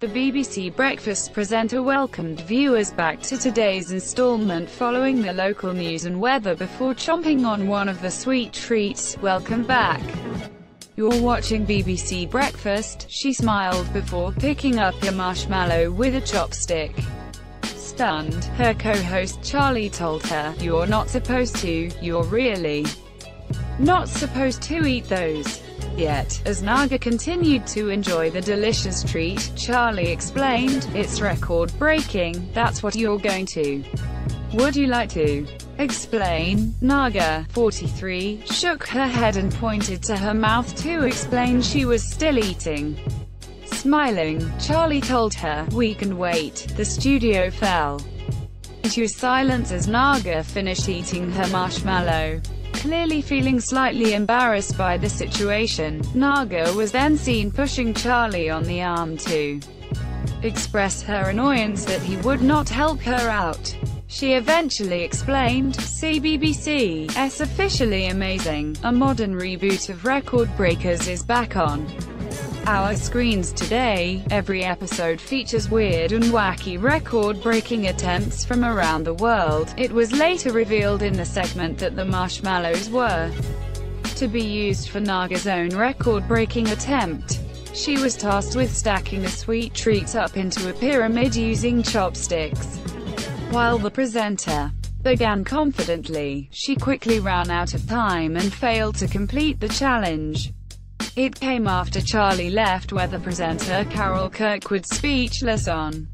The BBC Breakfast presenter welcomed viewers back to today's instalment following the local news and weather before chomping on one of the sweet treats. "Welcome back. You're watching BBC Breakfast," she smiled before picking up a marshmallow with a chopstick. Stunned, her co-host Charlie told her, "You're not supposed to, you're really not supposed to eat those." Yet, as Naga continued to enjoy the delicious treat, Charlie explained, "It's record-breaking, that's what you're going to. Would you like to explain?" Naga, 43, shook her head and pointed to her mouth to explain she was still eating. Smiling, Charlie told her, "We can wait." The studio fell into silence as Naga finished eating her marshmallow. Clearly feeling slightly embarrassed by the situation, Naga was then seen pushing Charlie on the arm to express her annoyance that he would not help her out. She eventually explained, "See BBC's Officially Amazing, a modern reboot of Record Breakers is back on our screens today. Every episode features weird and wacky record-breaking attempts from around the world." It was later revealed in the segment that the marshmallows were to be used for Naga's own record-breaking attempt. She was tasked with stacking the sweet treats up into a pyramid using chopsticks. While the presenter began confidently, she quickly ran out of time and failed to complete the challenge. It came after Charlie left weather presenter Carol Kirkwood speechless on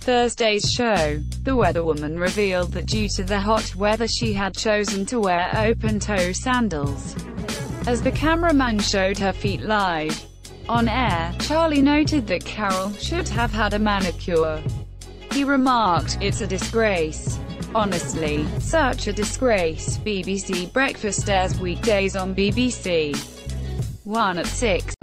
Thursday's show. The weatherwoman revealed that due to the hot weather she had chosen to wear open-toe sandals, as the cameraman showed her feet live. On air, Charlie noted that Carol should have had a manicure. He remarked, "It's a disgrace. Honestly, such a disgrace." BBC Breakfast airs weekdays on BBC One at 6.